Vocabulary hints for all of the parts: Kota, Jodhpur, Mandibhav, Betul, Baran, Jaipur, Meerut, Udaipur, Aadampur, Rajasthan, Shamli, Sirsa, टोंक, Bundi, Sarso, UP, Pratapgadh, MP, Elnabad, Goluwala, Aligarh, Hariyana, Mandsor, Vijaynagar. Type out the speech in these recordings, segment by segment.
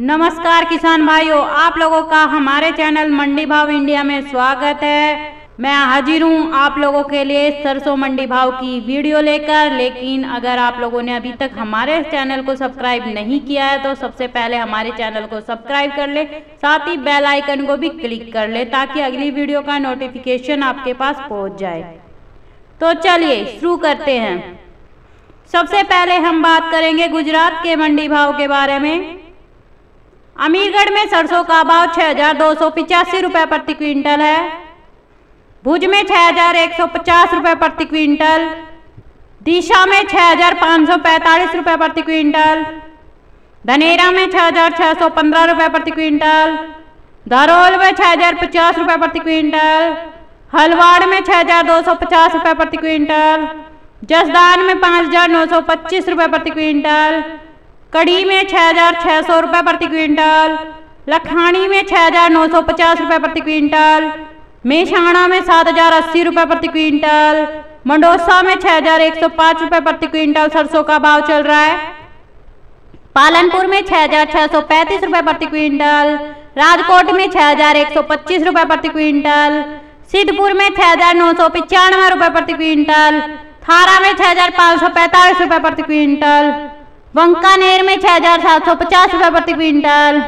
नमस्कार किसान भाइयों, आप लोगों का हमारे चैनल मंडी भाव इंडिया में स्वागत है। मैं हाजिर हूं आप लोगों के लिए सरसों मंडी भाव की वीडियो लेकर। लेकिन अगर आप लोगों ने अभी तक हमारे चैनल को सब्सक्राइब नहीं किया है तो सबसे पहले हमारे चैनल को सब्सक्राइब कर ले, साथ ही बेल आइकन को भी क्लिक कर ले ताकि अगली वीडियो का नोटिफिकेशन आपके पास पहुंच जाए। तो चलिए शुरू करते हैं। सबसे पहले हम बात करेंगे गुजरात के मंडी भाव के बारे में। अमीरगढ़ में सरसों का भाव 6,285 रुपये प्रति क्विंटल है, भुज में 6,150 रुपये प्रति क्विंटल, दिशा में 6,545 रुपये प्रति क्विंटल, धनेरा में 6,615 रुपये प्रति क्विंटल, धरोल में 6,050 रुपये प्रति क्विंटल, हलवाड़ में 6,250 रुपये प्रति क्विंटल, जसदान में 5,925 रुपये प्रति क्विंटल, कड़ी में 6,600 रुपये प्रति क्विंटल, लखानी में 6,950 रुपये प्रति क्विंटल, मेषाणा में 7,080 रुपये प्रति क्विंटल, मंडोसा में 6,105 रुपये प्रति क्विंटल सरसों का भाव चल रहा है। पालनपुर में 6,635 रुपये प्रति क्विंटल, राजकोट में 6,125 रुपये प्रति क्विंटल, सिद्धपुर में 6,995 रुपये प्रति क्विंटल, थारा में 6,545 रुपये प्रति क्विंटल, वंकानेर में 6,750 रुपये प्रति क्विंटल,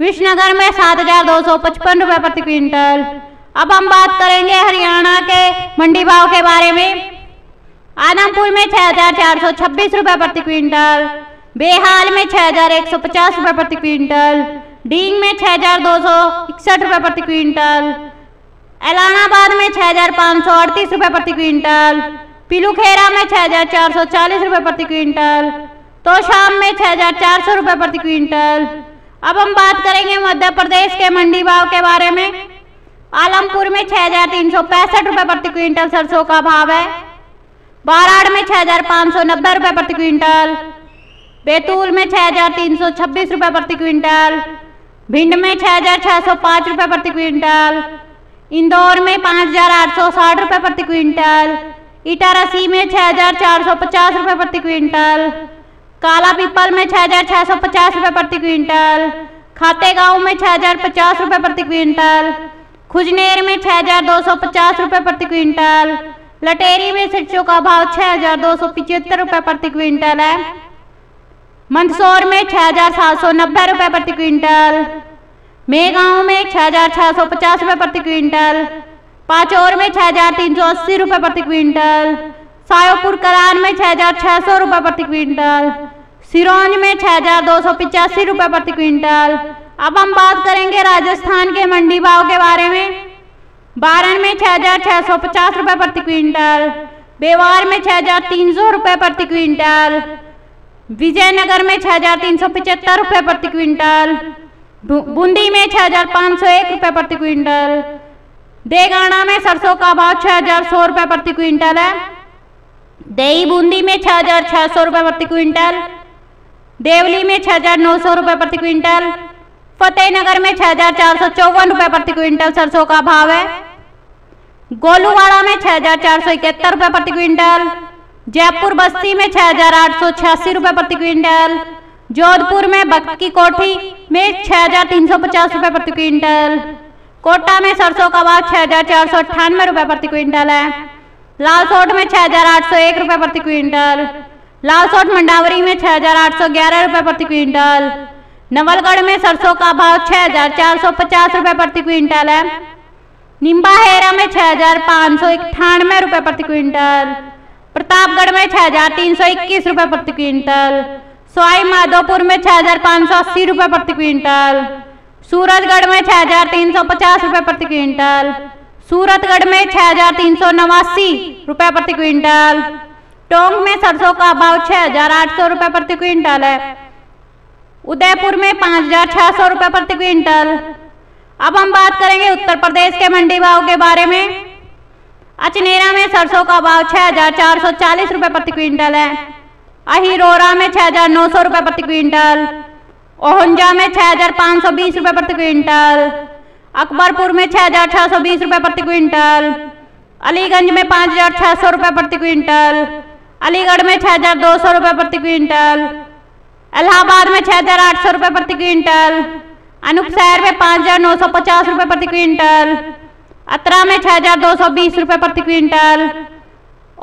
विजयनगर में 7,255 रुपये प्रति क्विंटल। अब हम बात करेंगे हरियाणा के मंडी भाव के बारे में। आदमपुर में 6,426 रुपये प्रति क्विंटल, बेहाल में 6,150 रुपये प्रति क्विंटल, डींग में 6,261 रुपये प्रति क्विंटल, एलानाबाद में 6,538 रुपये प्रति क्विंटल, पिलूखेरा में 6,440 रुपये प्रति क्विंटल, तोशाम में 6,400 रुपये प्रति क्विंटल। अब हम बात करेंगे मध्य प्रदेश के मंडी भाव के बारे में। आलमपुर में 6,365 रुपये प्रति क्विंटल सरसों का भाव है, बाराड़ में 6,590 रुपये प्रति क्विंटल, बैतूल में 6,326 रुपये प्रति क्विंटल, भिंड में 6,605 रुपये प्रति क्विंटल, इंदौर में 5,860 रुपये प्रति क्विंटल, इटारसी में 6,450 रुपये प्रति क्विंटल, काला पीपल में 6,650 रुपये प्रति क्विंटल, खातेगांव में 6,050 रुपये प्रति क्विंटल, खुजनेर में 6,250 रुपये प्रति क्विंटल, लटेरी में सरसों का भाव 6,275 रुपये प्रति क्विंटल है, मंदसौर में 6,790 रुपये प्रति क्विंटल, मेगांव में 6,650 रुपये प्रति क्विंटल, पाचौर में 6,380 रुपये प्रति क्विंटल, सायोपुर करान में 6,600 रुपये प्रति क्विंटल, सिरोंज में 6,285 रुपये प्रति क्विंटल। अब हम बात करेंगे राजस्थान के मंडी भाव के बारे में। बारन में 6,650 रुपये प्रति क्विंटल, बेवार में 6,300 रुपये प्रति क्विंटल, विजयनगर में 6,375 रुपये प्रति क्विंटल, बूंदी में 6,501 रुपये प्रति क्विंटल, देगाना में सरसों का भाव 6,100 रुपये प्रति क्विंटल है, दही बूंदी में 6,600 रुपये प्रति क्विंटल, देवली में 6,900 रुपये प्रति क्विंटल, फतेहनगर में 6,454 रुपये प्रति क्विंटल सरसों का भाव है, गोलूवाड़ा में 6,471 रुपये प्रति क्विंटल, जयपुर बस्ती में 6,886 रुपये प्रति क्विंटल, जोधपुर में भक्त की कोठी में 6,350 रुपये प्रति क्विंटल, कोटा में सरसों का भाव 6,498 रुपये प्रति क्विंटल है, लालसोट में 6,801 रुपये प्रति क्विंटल, लालसोट मंडावरी में 6,811 रुपये प्रति क्विंटल, नवलगढ़ में सरसों का भाव 6,450 रुपये प्रति क्विंटल है, निम्बाहेरा में 6,598 रुपये प्रति क्विंटल, प्रतापगढ़ में 6,321 रुपये प्रति क्विंटल, सवाई माधोपुर में 6,580 रुपये प्रति क्विंटल, सूरतगढ़ में 6,350 रुपये प्रति क्विंटल, सूरतगढ़ में 6,389 रुपये प्रति क्विंटल, टोंक में सरसों का भाव 6,800 रुपये प्रति क्विंटल है, उदयपुर में 5,600 रुपये प्रति क्विंटल। अब हम बात करेंगे उत्तर प्रदेश के मंडी भाव के बारे में। अचनेरा में सरसों का भाव 6,440 रुपये प्रति क्विंटल है, अहिरोरा में 6,900 रुपये प्रति क्विंटल, ओहंजा में 6,520 रुपये प्रति क्विंटल, अकबरपुर में 6,620 रुपये प्रति क्विंटल, अलीगंज में 5,600 रुपये प्रति क्विंटल, अलीगढ़ में 6,200 रुपये प्रति क्विंटल, इलाहाबाद में 6,800 रुपये प्रति क्विंटल, अनूप शहर में 5,950 रुपये प्रति क्विंटल, अतरा में 6,220 रुपये प्रति क्विंटल,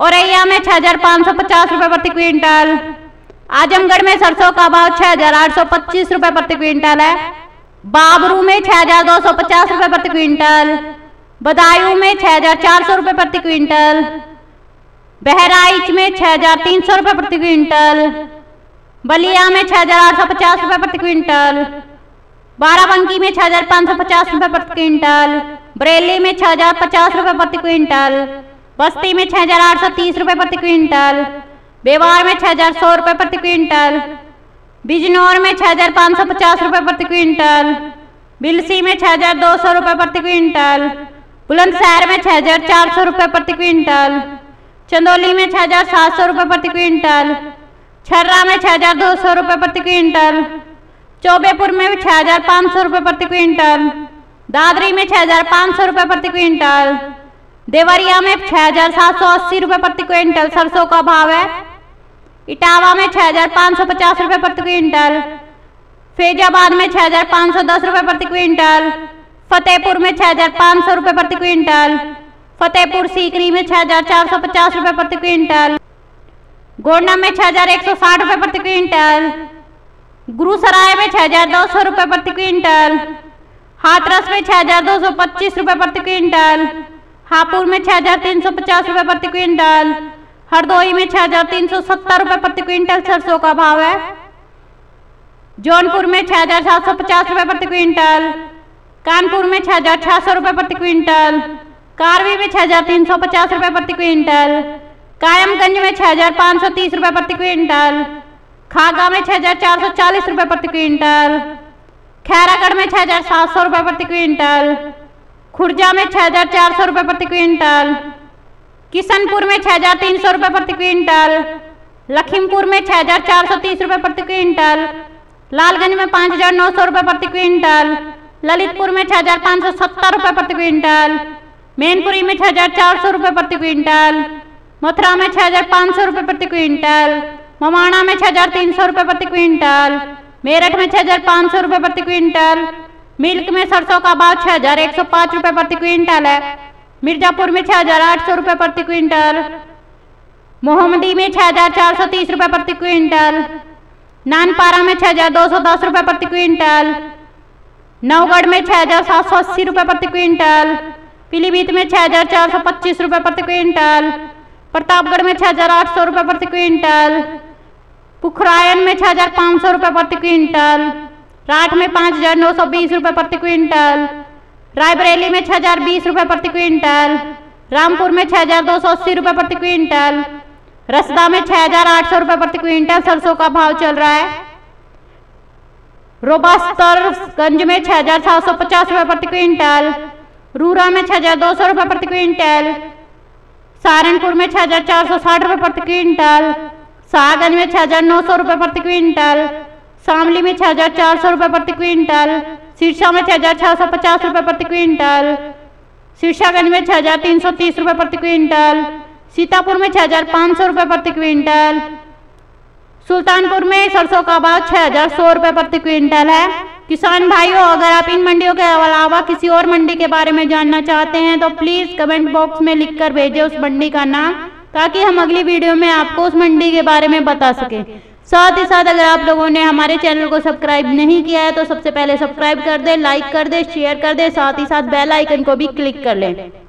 औरैया में 6,550 रुपये प्रति क्विंटल, आजमगढ़ में सरसों का भाव 6,825 रुपये प्रति क्विंटल है, बाबरू में 6,250 रुपये प्रति क्विंटल, बदायूं में 6,400 रुपये प्रति क्विंटल, बहराइच में 6,300 रुपये प्रति क्विंटल, बलिया में 6,850 रुपये प्रति क्विंटल, बाराबंकी में 6,550 रुपये प्रति क्विंटल, बरेली में 6,050 रुपये प्रति क्विंटल, बस्ती में 6,830 रुपये प्रति क्विंटल, बेवार में 6,100 रुपये प्रति क्विंटल, बिजनौर में 6,550 रुपये प्रति क्विंटल, बिलसी में 6,200 रुपये प्रति क्विंटल, बुलंदशहर में 6,400 रुपये प्रति क्विंटल, चंदौली में 6,700 रुपये प्रति क्विंटल, छर्रा में 6,200 रुपये प्रति क्विंटल, चौबेपुर में 6,500 रुपये प्रति क्विंटल, दादरी में 6,500 रुपये प्रति क्विंटल, देवरिया में 6,780 रुपये प्रति क्विंटल सरसों का भाव है, इटावा में 6,550 रुपये प्रति क्विंटल, फैजाबाद में 6,510 रुपये प्रति क्विंटल, फतेहपुर में 6,500 रुपये प्रति क्विंटल, फतेहपुर सीकरी में 6,450 रुपये प्रति क्विंटल, गोंडा में 6,160 रुपये प्रति क्विंटल, गुरुसराय में 6,200 रुपये प्रति क्विंटल, हाथरस में 6,225 रुपये प्रति क्विंटल, हापुड़ में 6,350 रुपये प्रति क्विंटल, हरदोई में 6,370 रुपये प्रति क्विंटल सरसों का भाव है, जौनपुर में 6,750 रुपये प्रति क्विंटल, कानपुर में 6,600 रुपये प्रति क्विंटल, कारवी में 6,350 रुपये प्रति क्विंटल, कायमगंज में 6,530 रुपये प्रति क्विंटल, खागा में 6,440 रुपये प्रति क्विंटल, खैरागढ़ में 6,700 रुपये प्रति क्विंटल, खुर्जा में 6,400 रुपये प्रति क्विंटल, किशनपुर में 6,300 रुपये प्रति क्विंटल, लखीमपुर में 6,430 रुपये प्रति क्विंटल, लालगंज में 5,900 रुपये प्रति क्विंटल, ललितपुर में 6,570 रुपये प्रति क्विंटल, मैनपुरी में 6,400 रुपये प्रति क्विंटल, मथुरा में 6,500 रुपये प्रति क्विंटल, ममाणा में 6,300 रुपये प्रति क्विंटल, मेरठ में 6,500 रुपये प्रति क्विंटल, मिल्क में सरसों का भाव 6,105 रुपये प्रति क्विंटल है, मिर्जापुर में 6,800 रुपये प्रति क्विंटल, मोहम्मदी में 6,430 रुपये प्रति क्विंटल, नानपारा में 6,210 रुपये प्रति क्विंटल, नवगढ़ में 6,780 रुपये प्रति क्विंटल, पीलीभीत में 6,425 रुपये प्रति क्विंटल, प्रतापगढ़ में 6,800 रुपये प्रति क्विंटल, पुखरायन में 6,500 रुपये प्रति क्विंटल, राठ में 5,920 रुपये प्रति क्विंटल, रायबरेली में 6,020 रुपये प्रति क्विंटल, रामपुर में 6,280 रुपये प्रति क्विंटल, रसदा में 6,800 रुपये प्रति क्विंटल सरसों का भाव चल रहा है, रोबस्तरगंज में 6,750 रुपये प्रति क्विंटल, रूरा में 6,200 रुपये प्रति क्विंटल, सहारनपुर में 6,460 रुपये प्रति क्विंटल, शाहगंज में 6,900 रुपये प्रति क्विंटल, शामली में 6,400 रुपये प्रति क्विंटल, सिरसा में 6,650 रुपये प्रति क्विंटल, सिरसागंज में 6,330 रुपये प्रति क्विंटल, सीतापुर में 6,500 रुपये प्रति क्विंटल, सुल्तानपुर में सरसों का भाव 6,100 रुपये प्रति क्विंटल है। किसान भाइयों, अगर आप इन मंडियों के अलावा किसी और मंडी के बारे में जानना चाहते हैं तो प्लीज़ कमेंट बॉक्स में लिखकर भेजें उस मंडी का नाम, ताकि हम अगली वीडियो में आपको उस मंडी के बारे में बता सकें। साथ ही साथ अगर आप लोगों ने हमारे चैनल को सब्सक्राइब नहीं किया है तो सबसे पहले सब्सक्राइब कर दें, लाइक कर दें, शेयर कर दें, साथ ही साथ बेल आइकन को भी क्लिक कर लें।